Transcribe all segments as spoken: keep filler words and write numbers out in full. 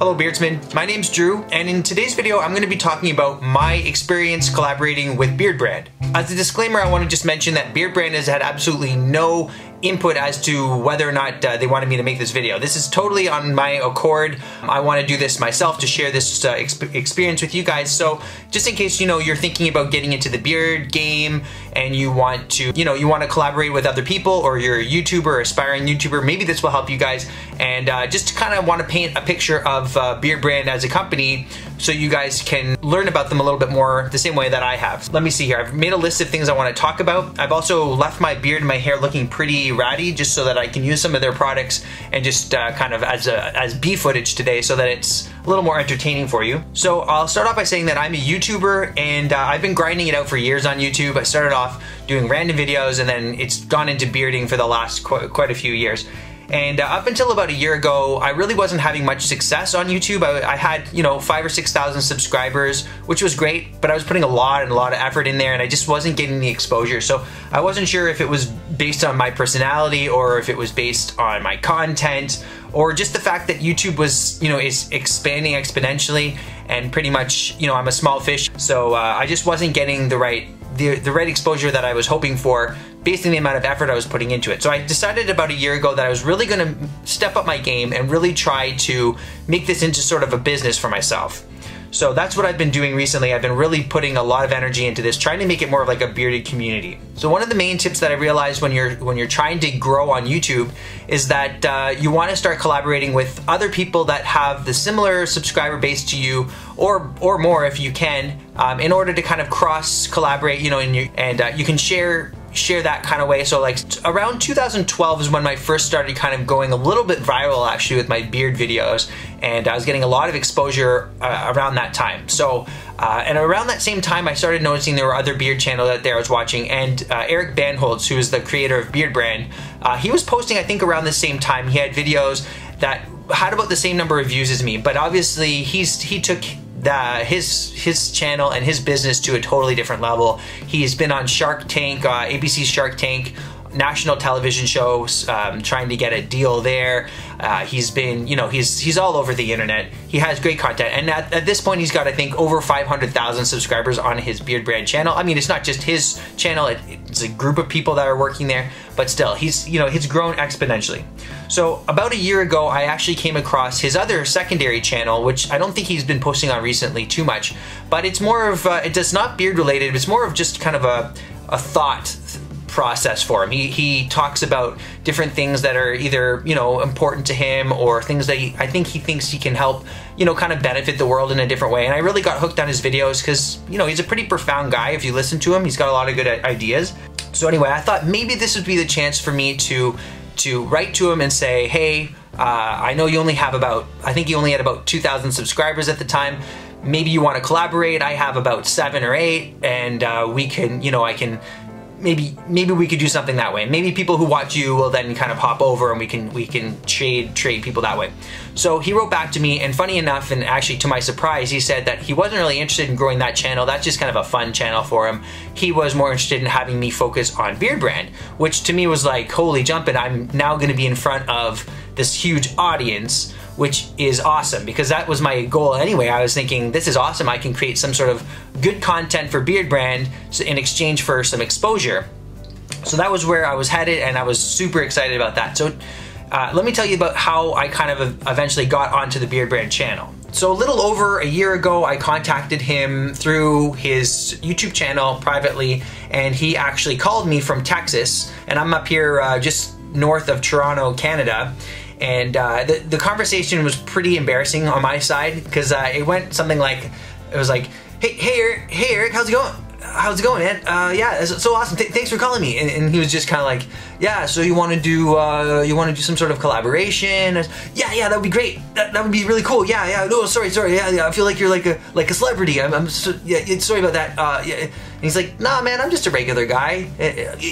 Hello Beardsmen, my name's Drew, and in today's video I'm going to be talking about my experience collaborating with Beardbrand. As a disclaimer, I want to just mention that Beardbrand has had absolutely no input as to whether or not uh, they wanted me to make this video. This is totally on my accord. I want to do this myself to share this uh, exp experience with you guys. So just in case, you know, you're thinking about getting into the beard game and you want to, you know, you want to collaborate with other people, or you're a YouTuber or aspiring YouTuber, maybe this will help you guys. And uh, just kind of want to paint a picture of uh, Beardbrand as a company so you guys can learn about them a little bit more the same way that I have. Let me see here. I've made a list of things I want to talk about. I've also left my beard and my hair looking pretty ratty just so that I can use some of their products and just uh, kind of as a, as B footage today so that it's a little more entertaining for you. So I'll start off by saying that I'm a YouTuber, and uh, I've been grinding it out for years on YouTube. I started off doing random videos, and then it's gone into bearding for the last qu quite a few years. And uh, up until about a year ago, I really wasn't having much success on YouTube. I, I had, you know, five or six thousand subscribers, which was great, but I was putting a lot and a lot of effort in there, and I just wasn't getting the exposure. So I wasn't sure if it was based on my personality, or if it was based on my content, or just the fact that YouTube was, you know, is expanding exponentially, and pretty much, you know, I'm a small fish, so uh, I just wasn't getting the right the the right exposure that I was hoping for, based on the amount of effort I was putting into it. So I decided about a year ago that I was really gonna step up my game and really try to make this into sort of a business for myself. So that's what I've been doing recently. I've been really putting a lot of energy into this, trying to make it more of like a bearded community. So one of the main tips that I realized when you're when you're trying to grow on YouTube is that uh, you want to start collaborating with other people that have the similar subscriber base to you, or or more if you can, um, in order to kind of cross collaborate, you know, and you and uh, you can share. share that kind of way. So like around two thousand twelve is when I first started kind of going a little bit viral actually with my beard videos, and I was getting a lot of exposure uh, around that time. So uh, and around that same time I started noticing there were other beard channels out there I was watching, and uh, Eric Bandholz, who is the creator of Beardbrand, uh, he was posting, I think around the same time, he had videos that had about the same number of views as me, but obviously he's he took The, his his channel and his business to a totally different level. He's been on Shark Tank, uh, A B C's Shark Tank, national television shows, um, trying to get a deal there. Uh, he's been, you know, he's he's all over the internet. He has great content, and at, at this point, he's got I think over five hundred thousand subscribers on his Beardbrand channel. I mean, it's not just his channel; it, it's a group of people that are working there. But still, he's you know he's grown exponentially. So about a year ago, I actually came across his other secondary channel, which I don't think he's been posting on recently too much, but it's more of, uh, it does not beard related, it's more of just kind of a, a thought process for him. He, he talks about different things that are either, you know, important to him, or things that he, I think he thinks he can help, you know, kind of benefit the world in a different way. And I really got hooked on his videos because, you know, he's a pretty profound guy. If you listen to him, he's got a lot of good ideas. So anyway, I thought maybe this would be the chance for me to to write to him and say, hey, uh, I know you only have about, I think you only had about two thousand subscribers at the time. Maybe you want to collaborate. I have about seven or eight, and uh, we can, you know, I can, maybe maybe we could do something that way. Maybe people who watch you will then kind of hop over, and we can we can trade trade people that way. So he wrote back to me, and funny enough, and actually to my surprise, he said that he wasn't really interested in growing that channel. That's just kind of a fun channel for him. He was more interested in having me focus on Beardbrand, which to me was like, holy jumpin', I'm now gonna be in front of this huge audience, which is awesome, because that was my goal anyway. I was thinking, this is awesome, I can create some sort of good content for Beardbrand in exchange for some exposure. So that was where I was headed, and I was super excited about that. So uh, let me tell you about how I kind of eventually got onto the Beardbrand channel. So a little over a year ago, I contacted him through his YouTube channel privately, and he actually called me from Texas, and I'm up here uh, just north of Toronto, Canada. And uh, the, the conversation was pretty embarrassing on my side, because uh, it went something like, it was like, hey, hey, Eric, hey, Eric, how's it going? How's it going, man? Uh, yeah, it's so awesome. Th thanks for calling me. And, and he was just kind of like, yeah, so you want to do, uh, you want to do some sort of collaboration? Was, yeah, yeah, that would be great. That, that would be really cool. Yeah, yeah. No, sorry, sorry. Yeah, yeah. I feel like you're like a like a celebrity. I'm, I'm so, yeah. Sorry about that. Uh, yeah. And he's like, nah, man, I'm just a regular guy.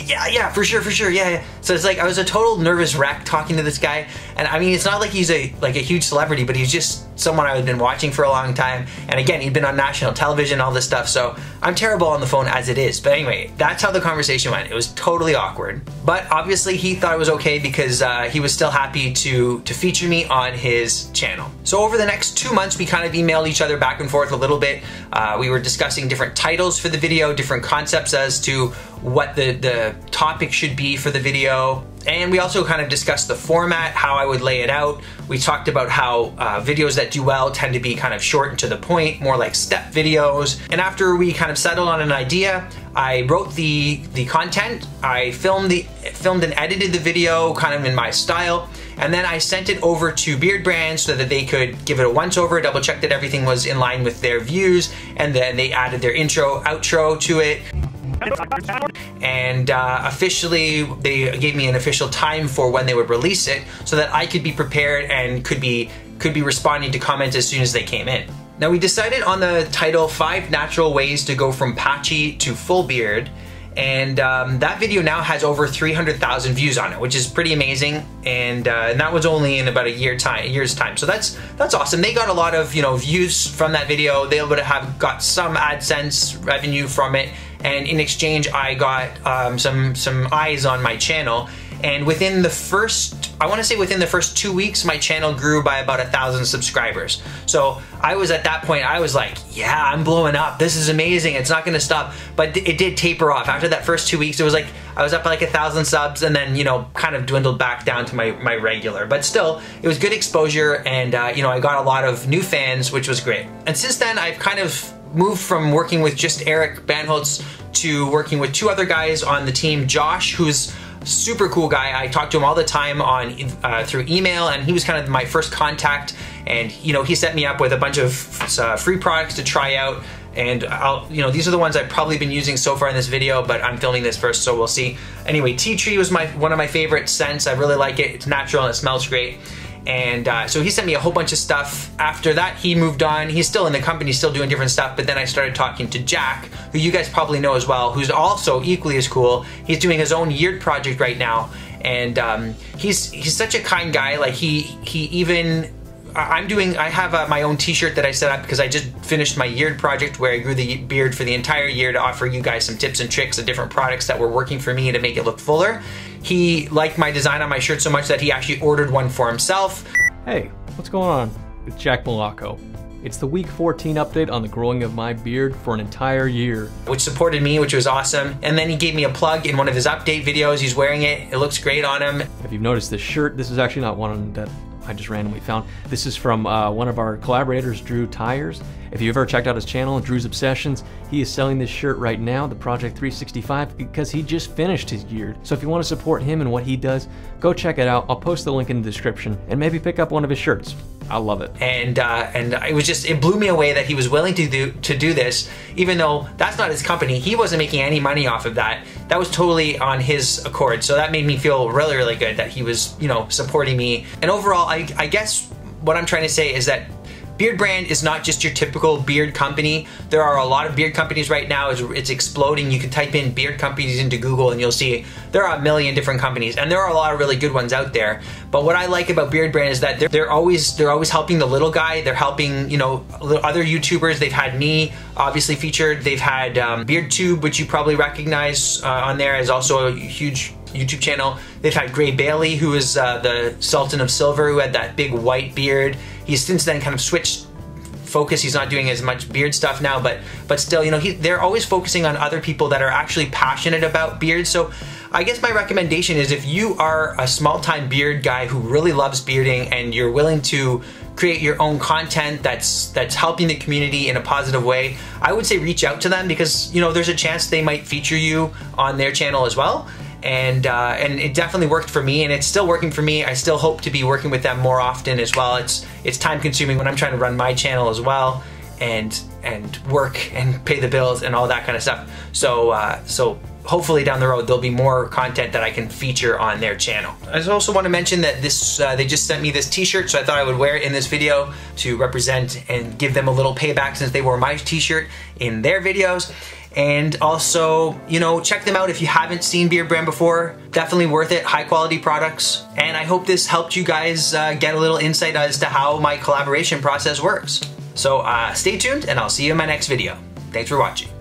Yeah, yeah, for sure, for sure. Yeah, yeah. So it's like I was a total nervous wreck talking to this guy, and I mean, it's not like he's a like a huge celebrity, but he's just someone I had been watching for a long time, and again, he'd been on national television, all this stuff. So I'm terrible on the phone as it is. But anyway, that's how the conversation went. It was totally awkward, but obviously he thought it was okay because uh, he was still happy to, to feature me on his channel. So over the next two months, we kind of emailed each other back and forth a little bit. Uh, we were discussing different titles for the video, different concepts as to what the, the topic should be for the video. And we also kind of discussed the format, how I would lay it out. We talked about how uh, videos that do well tend to be kind of short and to the point, more like step videos. And after we kind of settled on an idea, I wrote the, the content, I filmed, the, filmed and edited the video kind of in my style, and then I sent it over to Beardbrand so that they could give it a once-over, double-check that everything was in line with their views, and then they added their intro, outro to it. And uh, officially, they gave me an official time for when they would release it so that I could be prepared and could be could be responding to comments as soon as they came in. Now, we decided on the title Five Natural Ways to Go from Patchy to Full Beard, and um, that video now has over three hundred thousand views on it, which is pretty amazing, and, uh, and that was only in about a year time, a year's time. So that's that's awesome. They got a lot of you know views from that video. They would have got some AdSense revenue from it, and in exchange I got um, some some eyes on my channel, and within the first, I want to say within the first two weeks my channel grew by about a thousand subscribers. So I was at that point, I was like, yeah, I'm blowing up, this is amazing, it's not gonna stop. But it did taper off after that first two weeks. It was like I was up by like a thousand subs, and then you know kind of dwindled back down to my, my regular, but still it was good exposure, and uh, you know I got a lot of new fans, which was great. And since then I've kind of moved from working with just Eric Bandholz to working with two other guys on the team. Josh, who's a super cool guy, I talk to him all the time on uh, through email, and he was kind of my first contact, and you know he set me up with a bunch of uh, free products to try out, and I'll, you know these are the ones I've probably been using so far in this video, but I'm filming this first, so we'll see. Anyway, tea tree was my one of my favorite scents. I really like it, it's natural and it smells great. And uh, so he sent me a whole bunch of stuff. After that, he moved on. He's still in the company, still doing different stuff, but then I started talking to Jack, who you guys probably know as well, who's also equally as cool. He's doing his own Beard project right now, and um, he's he's such a kind guy. Like he he even, I'm doing, I have uh, my own t-shirt that I set up because I just finished my Beard project where I grew the beard for the entire year to offer you guys some tips and tricks of different products that were working for me to make it look fuller. He liked my design on my shirt so much that he actually ordered one for himself. Hey, what's going on? It's Jack Milocco. It's the week fourteen update on the growing of my beard for an entire year. Which supported me, which was awesome. And then he gave me a plug in one of his update videos. He's wearing it, it looks great on him. If you've noticed this shirt, this is actually not one that I just randomly found. This is from uh, one of our collaborators, Drew Tires. If you've ever checked out his channel, Drew's Obsessions, he is selling this shirt right now, the Project three sixty-five, because he just finished his beard. So if you want to support him and what he does, go check it out. I'll post the link in the description and maybe pick up one of his shirts. I love it. And uh, and it was just, it blew me away that he was willing to do to do this, even though that's not his company. He wasn't making any money off of that. That was totally on his accord. So that made me feel really, really good that he was, you know, supporting me. And overall, I, I guess what I'm trying to say is that Beardbrand is not just your typical beard company. There are a lot of beard companies right now. It's, it's exploding. You can type in beard companies into Google and you'll see there are a million different companies, and there are a lot of really good ones out there. But what I like about Beardbrand is that they're, they're always they're always helping the little guy. They're helping you know other YouTubers. They've had me obviously featured. They've had um, BeardTube, which you probably recognize uh, on there, is also a huge YouTube channel. They've had Gray Bailey, who is uh, the Sultan of Silver, who had that big white beard. He's since then kind of switched focus. He's not doing as much beard stuff now, but but still, you know, he, they're always focusing on other people that are actually passionate about beards. So I guess my recommendation is, if you are a small-time beard guy who really loves bearding and you're willing to create your own content that's that's helping the community in a positive way, I would say reach out to them, because you know there's a chance they might feature you on their channel as well. And uh, and it definitely worked for me, and it's still working for me. I still hope to be working with them more often as well. It's it's time consuming when I'm trying to run my channel as well, and and work and pay the bills and all that kind of stuff. So uh, so hopefully down the road there'll be more content that I can feature on their channel. I just also want to mention that this uh, they just sent me this T-shirt, so I thought I would wear it in this video to represent and give them a little payback since they wore my T-shirt in their videos. And also, you know, check them out if you haven't seen Beardbrand before. Definitely worth it, high quality products. And I hope this helped you guys uh, get a little insight as to how my collaboration process works. So uh, stay tuned, and I'll see you in my next video. Thanks for watching.